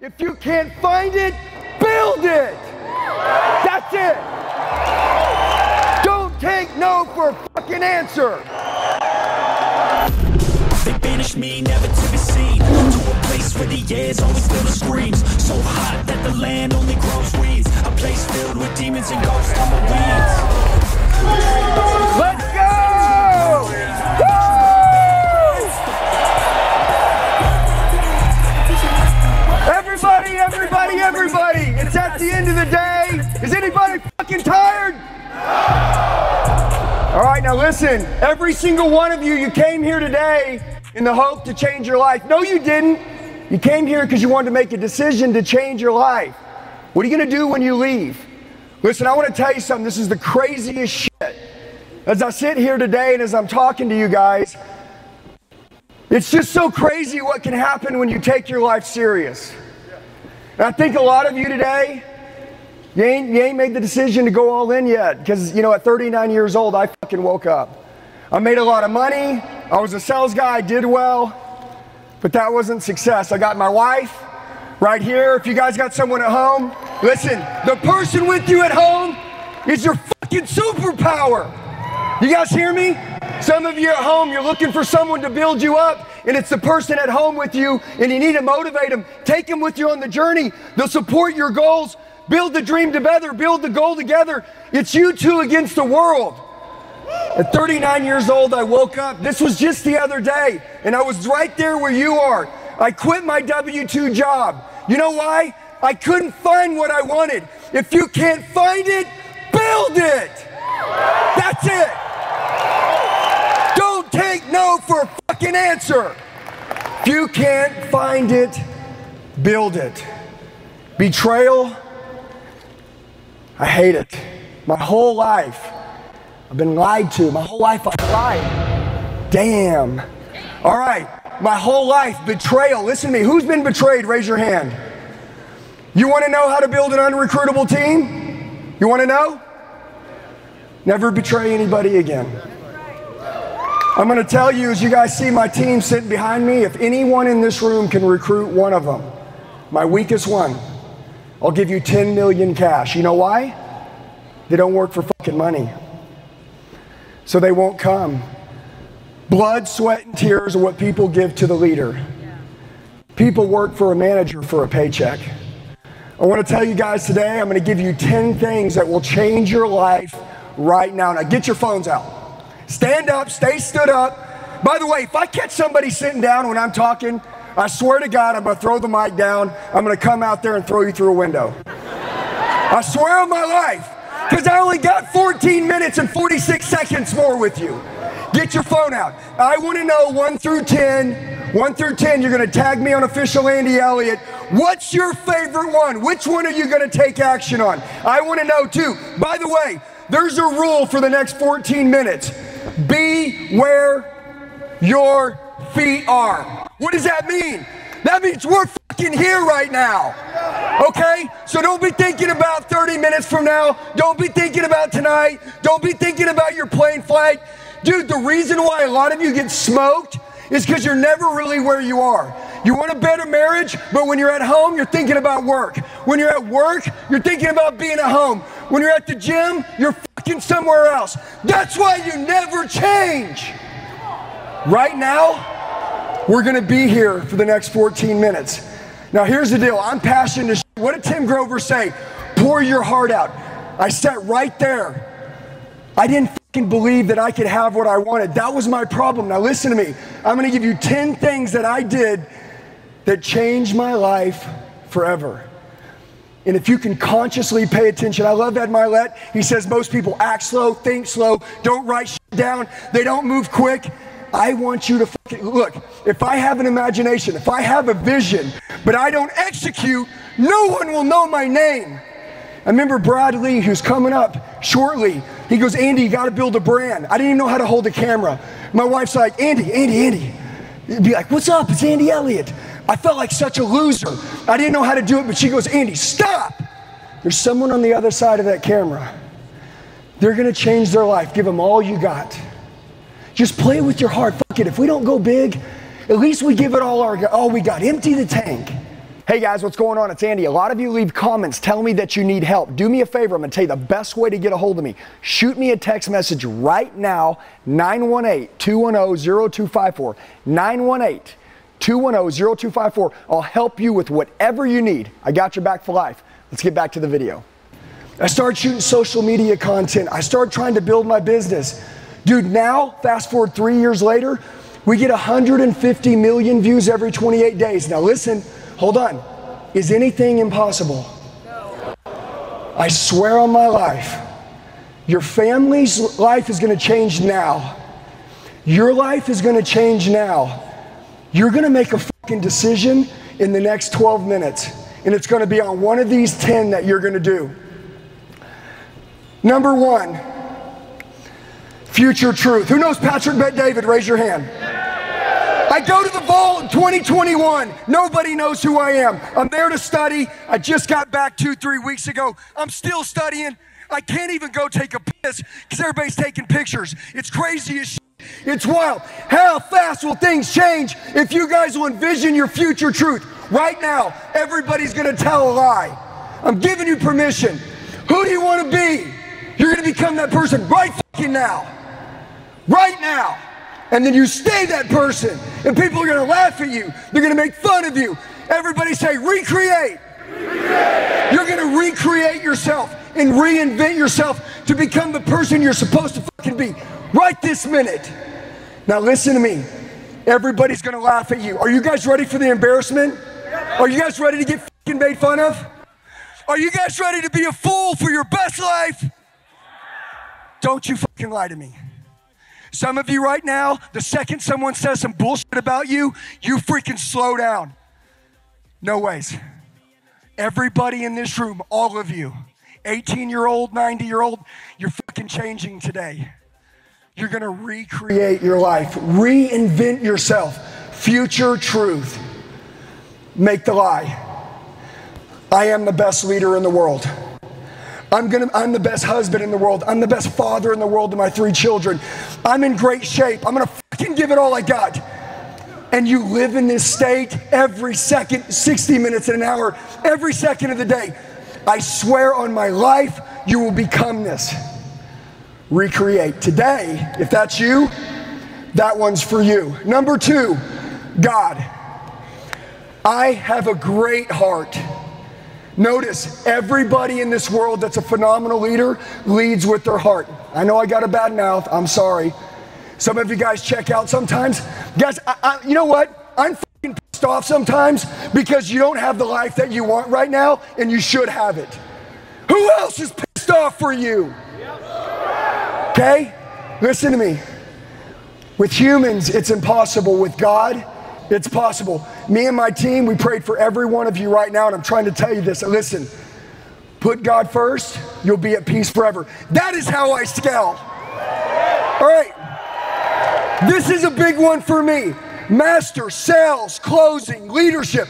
If you can't find it, build it! That's it! Don't take no for a fucking answer! They banished me, never to be seen, to a place where the air's always filled with screams, so hot that the land only grows weeds, a place filled with demons and ghosts on the weeds. Let's go! Woo! Everybody, it's at the end of the day. Is anybody fucking tired? All right, now listen, every single one of you, you came here today in the hope to change your life. No, you didn't. You came here because you wanted to make a decision to change your life. What are you going to do when you leave? Listen, I want to tell you something. This is the craziest shit. As I sit here today and as I'm talking to you guys, it's just so crazy what can happen when you take your life serious. And I think a lot of you today, you ain't made the decision to go all in yet, because, you know, at 39 years old, I fucking woke up. I made a lot of money. I was a sales guy. I did well, but that wasn't success. I got my wife right here. If you guys got someone at home, listen, the person with you at home is your fucking superpower. You guys hear me? Some of you at home, you're looking for someone to build you up, and it's the person at home with you, and you need to motivate them. Take them with you on the journey. They'll support your goals. Build the dream together. Build the goal together. It's you two against the world. At 39 years old, I woke up. This was just the other day, and I was right there where you are. I quit my W-2 job. You know why? I couldn't find what I wanted. If you can't find it, build it. That's it. Don't take no for a fucking answer. If you can't find it, build it. Betrayal, I hate it. My whole life, I've been lied to. My whole life, I've lied. Damn. All right, my whole life, betrayal. Listen to me, who's been betrayed? Raise your hand. You wanna know how to build an unrecruitable team? You wanna know? Never betray anybody again. I'm going to tell you, as you guys see my team sitting behind me, if anyone in this room can recruit one of them, my weakest one, I'll give you 10 million cash. You know why? They don't work for fucking money. So they won't come. Blood, sweat, and tears are what people give to the leader. People work for a manager for a paycheck. I want to tell you guys today, I'm going to give you 10 things that will change your life right now. Now get your phones out. Stand up, stay stood up. By the way, if I catch somebody sitting down when I'm talking, I swear to God, I'm gonna throw the mic down. I'm gonna come out there and throw you through a window. I swear on my life, because I only got 14 minutes and 46 seconds more with you. Get your phone out. I wanna know 1 through 10. 1 through 10, you're gonna tag me on official Andy Elliott. What's your favorite one? Which one are you gonna take action on? I wanna know too. By the way, there's a rule for the next 14 minutes. Be where your feet are. What does that mean? That means we're fucking here right now, okay? So don't be thinking about 30 minutes from now. Don't be thinking about tonight. Don't be thinking about your plane flight. Dude, the reason why a lot of you get smoked is because you're never really where you are. You want a better marriage, but when you're at home, you're thinking about work. When you're at work, you're thinking about being at home. When you're at the gym, you're fucking somewhere else. That's why you never change. Right now, we're gonna be here for the next 14 minutes. Now here's the deal, I'm passionate as shit. What did Tim Grover say? Pour your heart out. I sat right there. I didn't fucking believe that I could have what I wanted. That was my problem. Now listen to me. I'm gonna give you 10 things that I did that changed my life forever. And if you can consciously pay attention, I love Ed Mylett. He says most people act slow, think slow, don't write shit down, they don't move quick. I want you to fucking, look, if I have an imagination, if I have a vision, but I don't execute, no one will know my name. I remember Bradley, who's coming up shortly, he goes, Andy, you gotta build a brand. I didn't even know how to hold a camera. My wife's like, Andy. He'd be like, what's up, it's Andy Elliott. I felt like such a loser. I didn't know how to do it, but she goes, Andy, stop. There's someone on the other side of that camera. They're gonna change their life. Give them all you got. Just play with your heart. Fuck it, if we don't go big, at least we give it all we got. Empty the tank. Hey guys, what's going on? It's Andy. A lot of you leave comments telling me that you need help. Do me a favor. I'm going to tell you the best way to get a hold of me. Shoot me a text message right now, 918-210-0254, 918-210-0254. I'll help you with whatever you need. I got your back for life. Let's get back to the video. I started shooting social media content. I started trying to build my business. Dude, now, fast forward 3 years later, we get 150 million views every 28 days. Now listen, hold on. Is anything impossible? No. I swear on my life, your family's life is going to change now. Your life is going to change now. You're going to make a fucking decision in the next 12 minutes. And it's going to be on one of these 10 that you're going to do. Number one, future truth. Who knows Patrick Bet David? Raise your hand. I go to the bowl in 2021. Nobody knows who I am. I'm there to study. I just got back two, 3 weeks ago. I'm still studying. I can't even go take a piss because everybody's taking pictures. It's crazy as shit. It's wild. How fast will things change if you guys will envision your future truth? Right now, everybody's going to tell a lie. I'm giving you permission. Who do you want to be? You're going to become that person right fucking now. Right now. And then you stay that person. And people are going to laugh at you. They're going to make fun of you. Everybody say, recreate. Recreate. You're going to recreate yourself and reinvent yourself to become the person you're supposed to fucking be right this minute. Now listen to me. Everybody's going to laugh at you. Are you guys ready for the embarrassment? Are you guys ready to get fucking made fun of? Are you guys ready to be a fool for your best life? Don't you fucking lie to me. Some of you right now, the second someone says some bullshit about you, you freaking slow down. No ways. Everybody in this room, all of you, 18-year-old, 90-year-old, you're fucking changing today. You're gonna recreate your life, reinvent yourself. Future truth. Make the lie. I am the best leader in the world. I'm the best husband in the world. I'm the best father in the world to my three children. I'm in great shape. I'm gonna fucking give it all I got. And you live in this state every second, 60 minutes in an hour, every second of the day. I swear on my life, you will become this. Recreate. Today, if that's you, that one's for you. Number two, God. I have a great heart. Notice, everybody in this world that's a phenomenal leader leads with their heart. I know I got a bad mouth. I'm sorry. Some of you guys check out sometimes. Guys, you know what? I'm fucking pissed off sometimes because you don't have the life that you want right now, and you should have it. Who else is pissed off for you? Okay? Listen to me. With humans, it's impossible. With God, it's possible. Me and my team, we prayed for every one of you right now, and I'm trying to tell you this. Listen, put God first, you'll be at peace forever. That is how I scale. All right. This is a big one for me. Master, sales, closing, leadership.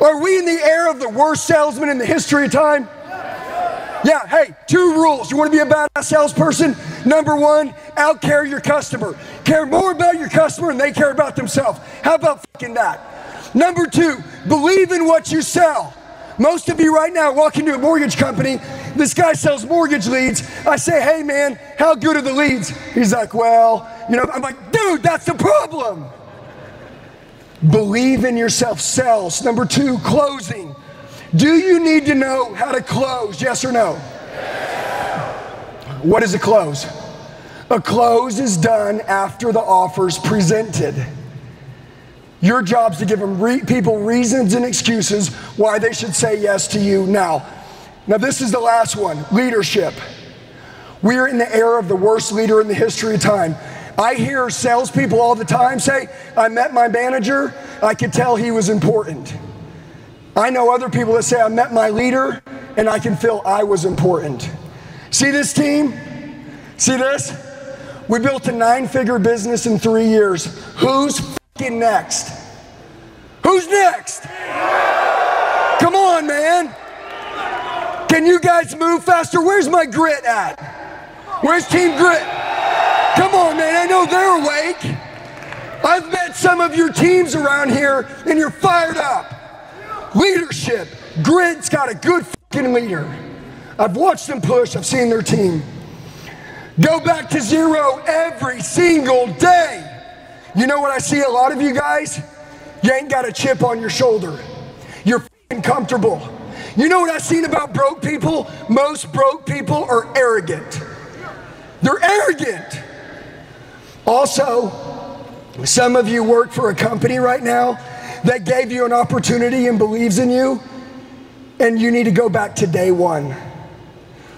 Are we in the era of the worst salesman in the history of time? Yeah, hey, two rules. You want to be a badass salesperson? Number one, outcarry your customer. Care more about your customer than they care about themselves. How about fucking that? Number two, believe in what you sell. Most of you right now walk into a mortgage company. This guy sells mortgage leads. I say, hey man, how good are the leads? He's like, well, you know, I'm like, dude, that's the problem. Believe in yourself. Sales. Number two, closing. Do you need to know how to close? Yes or no? Yes. What is a close? A close is done after the offer's presented. Your job is to give them people reasons and excuses why they should say yes to you now. Now this is the last one, leadership. We are in the era of the worst leader in the history of time. I hear salespeople all the time say, I met my manager, I could tell he was important. I know other people that say, I met my leader, and I can feel I was important. See this team? See this? We built a nine-figure business in 3 years. Who's fucking next? Who's next? Come on, man. Can you guys move faster? Where's my grit at? Where's team grit? Come on, man. I know they're awake. I've met some of your teams around here, and you're fired up. Leadership. Grid's got a good fucking leader. I've watched them push. I've seen their team. Go back to zero every single day. You know what I see a lot of you guys? You ain't got a chip on your shoulder. You're fucking comfortable. You know what I've seen about broke people? Most broke people are arrogant. They're arrogant. Also, some of you work for a company right now that gave you an opportunity and believes in you, and you need to go back to day one.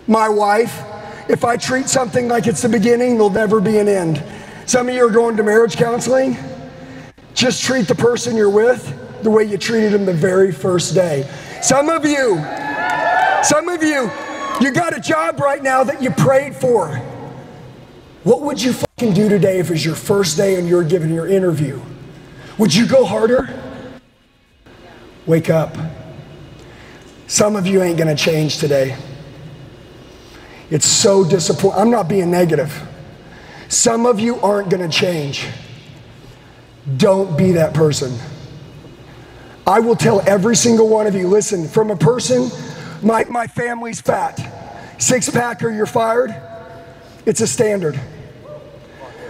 My wife, if I treat something like it's the beginning, there'll never be an end. Some of you are going to marriage counseling. Just treat the person you're with the way you treated them the very first day. Some of you, you got a job right now that you prayed for. What would you fucking do today if it was your first day and you're giving your interview? Would you go harder? Wake up. Some of you ain't gonna change today. It's so disappointing. I'm not being negative. Some of you aren't gonna change. Don't be that person. I will tell every single one of you, listen, from a person, my family's fat. Six pack or you're fired, it's a standard.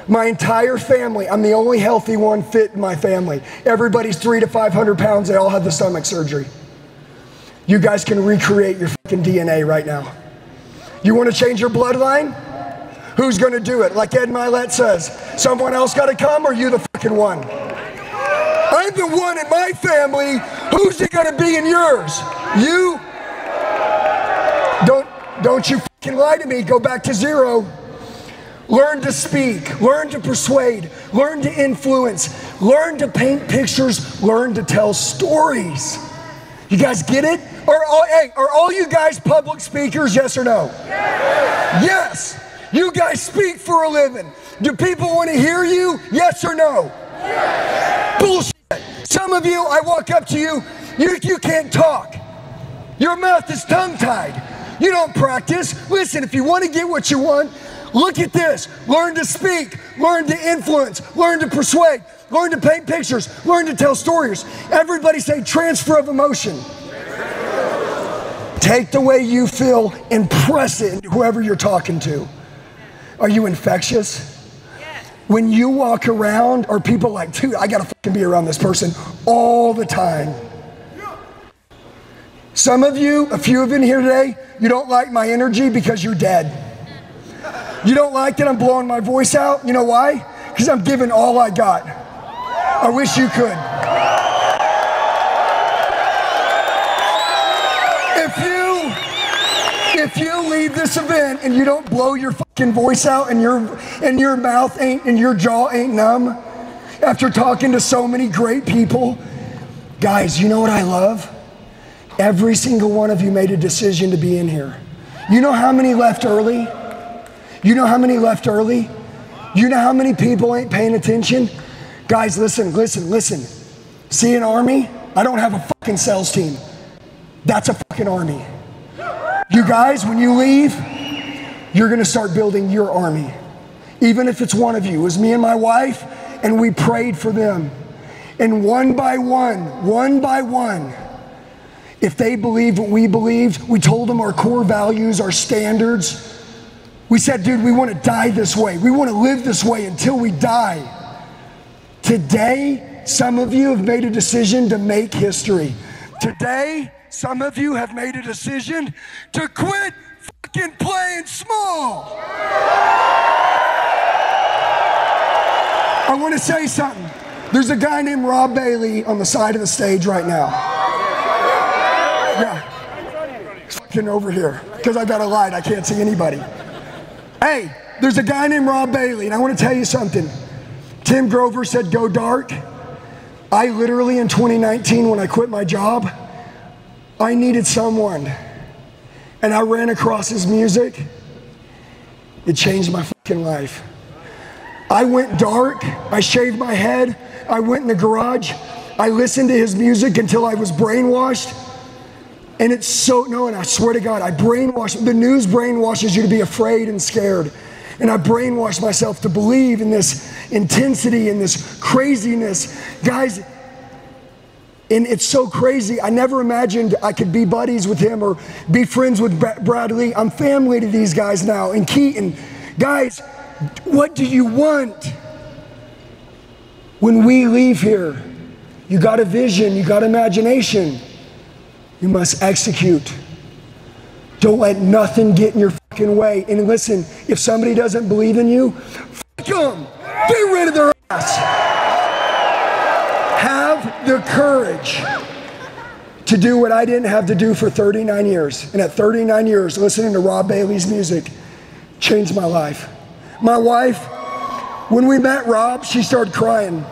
My entire family, I'm the only healthy one fit in my family. Everybody's 300 to 500 pounds, they all have the stomach surgery. You guys can recreate your fucking DNA right now. You wanna change your bloodline? Who's gonna do it? Like Ed Mylett says, someone else gotta come or you the fucking one? I'm the one in my family, who's it gonna be in yours? You? Don't you fucking lie to me, go back to zero. Learn to speak, learn to persuade, learn to influence, learn to paint pictures, learn to tell stories. You guys get it? Are all you guys public speakers, yes or no? Yes! You guys speak for a living. Do people want to hear you, yes or no? Yes. Bullshit! Some of you, I walk up to you, you can't talk. Your mouth is tongue-tied. You don't practice. Listen, if you want to get what you want, look at this. Learn to speak, learn to influence, learn to persuade, learn to paint pictures, learn to tell stories. Everybody say transfer of emotion. Take the way you feel and press it into whoever you're talking to. Are you infectious? When you walk around, are people like, dude, I gotta fucking be around this person all the time? Some of you, a few of you in here today, you don't like my energy because you're dead. You don't like that I'm blowing my voice out? You know why? Because I'm giving all I got. I wish you could. If you leave this event and you don't blow your fucking voice out and your mouth ain't and your jaw ain't numb after talking to so many great people, guys, you know what I love? Every single one of you made a decision to be in here. You know how many left early? You know how many left early? You know how many people ain't paying attention? Guys, listen. See an army? I don't have a fucking sales team. That's a fucking army. You guys, when you leave, you're gonna start building your army. Even if it's one of you. It was me and my wife, and we prayed for them. And one by one, if they believed what we believed, we told them our core values, our standards. We said, dude, we want to die this way. We want to live this way until we die. Today, some of you have made a decision to make history. Today, some of you have made a decision to quit fucking playing small. I want to say something. There's a guy named Rob Bailey on the side of the stage right now. Yeah. He's fucking over here. Because I got a light, I can't see anybody. Hey, there's a guy named Rob Bailey, and I want to tell you something. Tim Grover said, go dark. I literally, in 2019, when I quit my job, I needed someone. And I ran across his music. It changed my fucking life. I went dark. I shaved my head. I went in the garage. I listened to his music until I was brainwashed. And it's so, no, and I swear to God, the news brainwashes you to be afraid and scared. And I brainwashed myself to believe in this intensity and this craziness. Guys, And it's so crazy. I never imagined I could be buddies with him or be friends with Bradley. I'm family to these guys now. And Keaton, guys, what do you want? When we leave here, you got a vision, you got imagination. You must execute. Don't let nothing get in your fucking way. And listen, if somebody doesn't believe in you, fuck them. Get rid of their ass. Have the courage to do what I didn't have to do for 39 years. And at 39 years, listening to Rob Bailey's music changed my life. My wife, when we met Rob, she started crying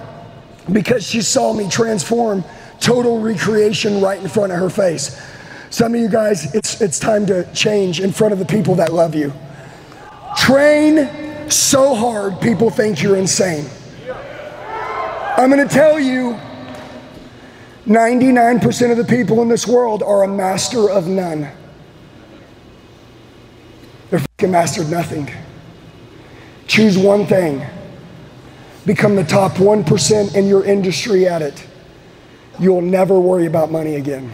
because she saw me transform, total recreation right in front of her face. Some of you guys, it's time to change in front of the people that love you. Train so hard, people think you're insane. I'm gonna tell you, 99% of the people in this world are a master of none. They're fucking mastered nothing. Choose one thing. Become the top 1% in your industry at it. You'll never worry about money again.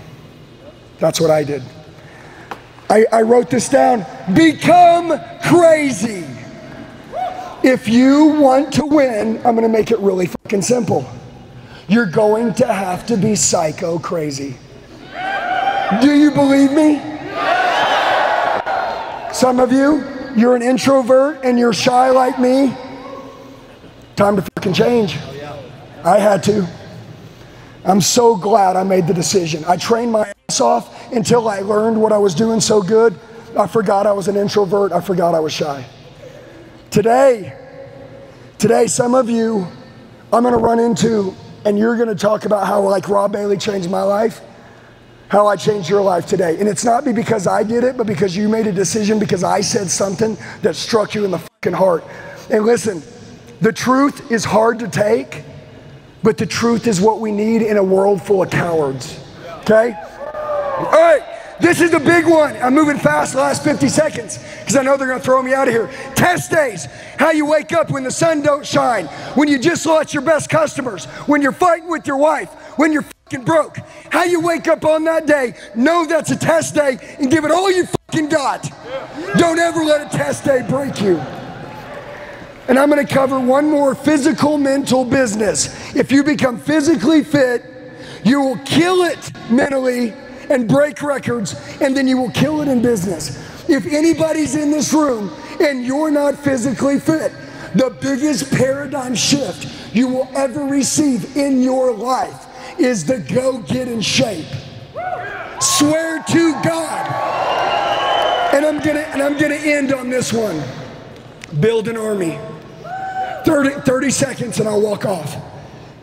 That's what I did. I wrote this down. Become crazy. If you want to win, I'm gonna make it really fucking simple. You're going to have to be psycho crazy. Do you believe me? Some of you, you're an introvert and you're shy like me. Time to fucking change. I had to. I'm so glad I made the decision. I trained my ass off until I learned what I was doing so good. I forgot I was an introvert. I forgot I was shy. Today, some of you I'm gonna run into and you're gonna talk about how like Rob Bailey changed my life, how I changed your life today. And it's not because I did it, but because you made a decision because I said something that struck you in the fucking heart. And listen, the truth is hard to take, but the truth is what we need in a world full of cowards, okay? All right, this is the big one. I'm moving fast the last 50 seconds because I know they're gonna throw me out of here. Test days, how you wake up when the sun don't shine, when you just lost your best customers, when you're fighting with your wife, when you're fucking broke. How you wake up on that day, know that's a test day and give it all you fucking got. Don't ever let a test day break you. And I'm gonna cover one more, physical, mental business. If you become physically fit, you will kill it mentally and break records, and then you will kill it in business. If anybody's in this room and you're not physically fit, the biggest paradigm shift you will ever receive in your life is the go get in shape. Swear to God. And I'm gonna end on this one. Build an army. 30 seconds and I'll walk off.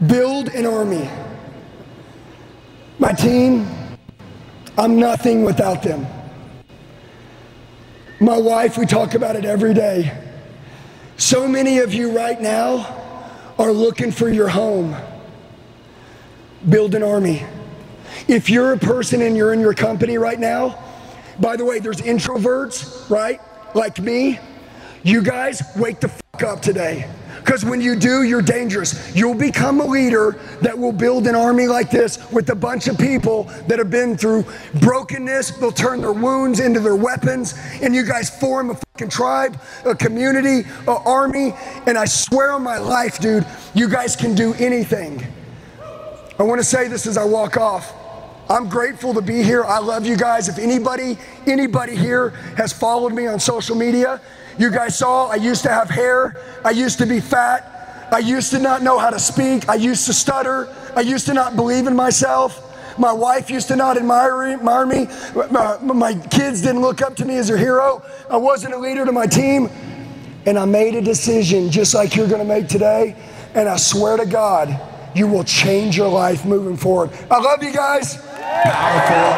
Build an army. My team, I'm nothing without them. My wife, we talk about it every day. So many of you right now are looking for your home. Build an army. If you're a person and you're in your company right now, by the way, there's introverts, right? Like me. You guys, wake the fuck up today. Because when you do, you're dangerous. You'll become a leader that will build an army like this with a bunch of people that have been through brokenness. They'll turn their wounds into their weapons. And you guys form a fucking tribe, a community, an army. And I swear on my life, dude, you guys can do anything. I want to say this as I walk off. I'm grateful to be here. I love you guys. If anybody here has followed me on social media, you guys saw, I used to have hair, I used to be fat, I used to not know how to speak, I used to stutter, I used to not believe in myself, my wife used to not admire me, my kids didn't look up to me as a hero, I wasn't a leader to my team, and I made a decision just like you're gonna make today, and I swear to God, you will change your life moving forward. I love you guys. Powerful.